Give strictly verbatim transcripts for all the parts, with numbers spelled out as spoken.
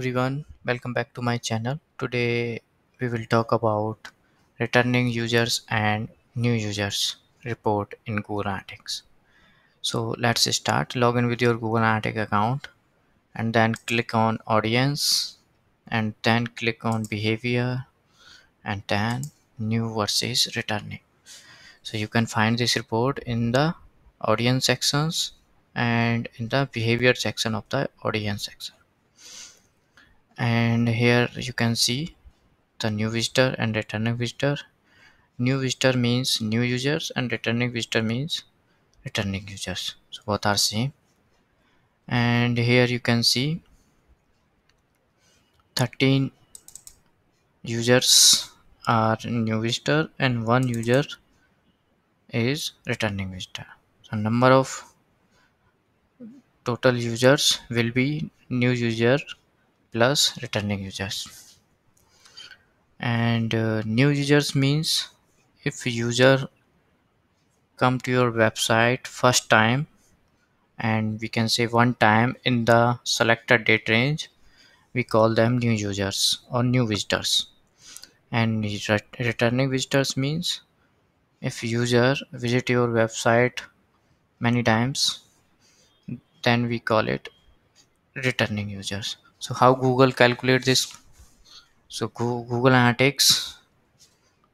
Everyone, welcome back to my channel. Today we will talk about returning users and new users report in Google Analytics. So let's start. Log in with your Google Analytics account and then click on audience and then click on behavior and then new versus returning. So you can find this report in the audience sections and in the behavior section of the audience section. And here you can see the new visitor and returning visitor. New visitor means new users and returning visitor means returning users. So both are same. And here you can see thirteen users are new visitor and one user is returning visitor. So number of total users will be new user plus returning users. And uh, new users means if user come to your website first time, and we can say one time in the selected date range, we call them new users or new visitors. And ret returning visitors means if user visit your website many times, then we call it returning users. So how Google calculate this? So Google Analytics,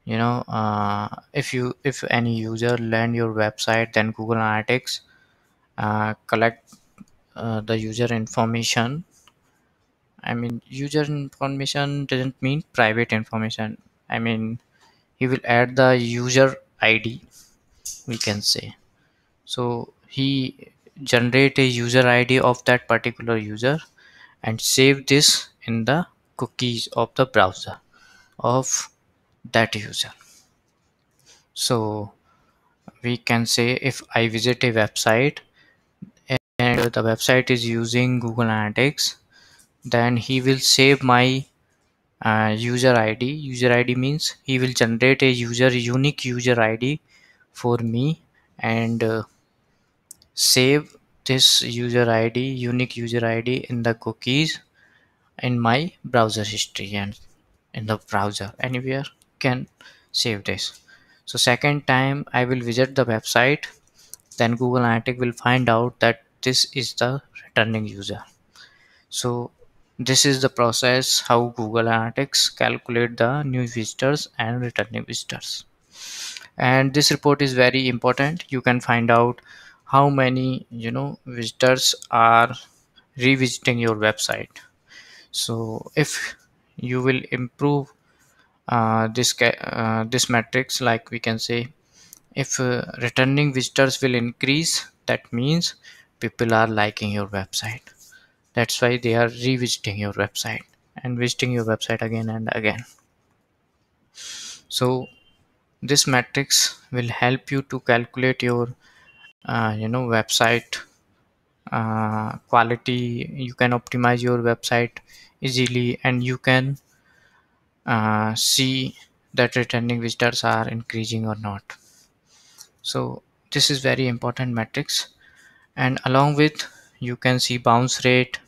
you know, uh, if you if any user land your website, then Google Analytics uh, collect uh, the user information. I mean, user information doesn't mean private information. I mean, he will add the user I D, we can say. So he generate a user I D of that particular user and save this in the cookies of the browser of that user. So we can say if I visit a website and the website is using Google Analytics, then he will save my uh, user I D. User I D means he will generate a user unique user I D for me and uh, save this user I D, unique user I D in the cookies in my browser history, and in the browser anywhere can save this. So second time I will visit the website, then Google Analytics will find out that this is the returning user. So this is the process how Google Analytics calculate the new visitors and returning visitors. And this report is very important. You can find out how many, you know, visitors are revisiting your website. So if you will improve uh, this uh, this metrics, like we can say if uh, returning visitors will increase, that means people are liking your website, that's why they are revisiting your website and visiting your website again and again. So this metrics will help you to calculate your Uh, you know website uh, quality. You can optimize your website easily and you can uh, see that returning visitors are increasing or not. So this is very important metrics, and along with you can see bounce rate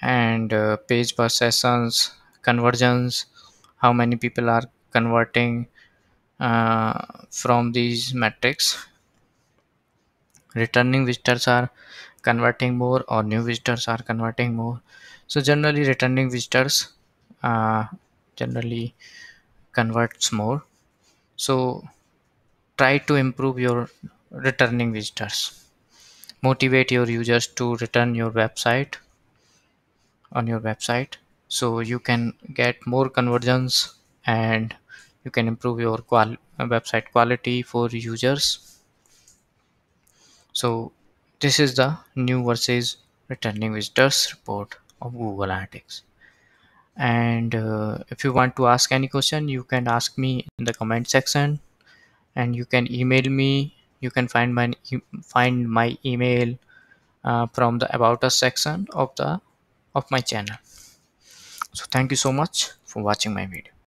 and uh, page per sessions, conversions, how many people are converting uh, from these metrics. Returning visitors are converting more or new visitors are converting more. So generally returning visitors uh, generally converts more. So try to improve your returning visitors. Motivate your users to return your website on your website, so you can get more conversions and you can improve your qual website quality for users. So this is the new versus returning visitors report of Google Analytics. And uh, if you want to ask any question, you can ask me in the comment section, and you can email me. You can find my find my email uh, from the About Us section of the of my channel. So thank you so much for watching my video.